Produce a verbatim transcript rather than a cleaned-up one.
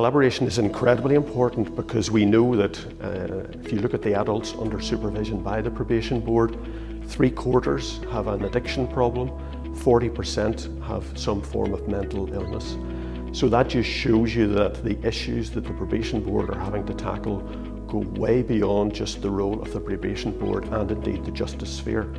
Collaboration is incredibly important because we know that uh, if you look at the adults under supervision by the probation board, three quarters have an addiction problem, forty percent have some form of mental illness. So that just shows you that the issues that the probation board are having to tackle go way beyond just the role of the probation board and indeed the justice sphere.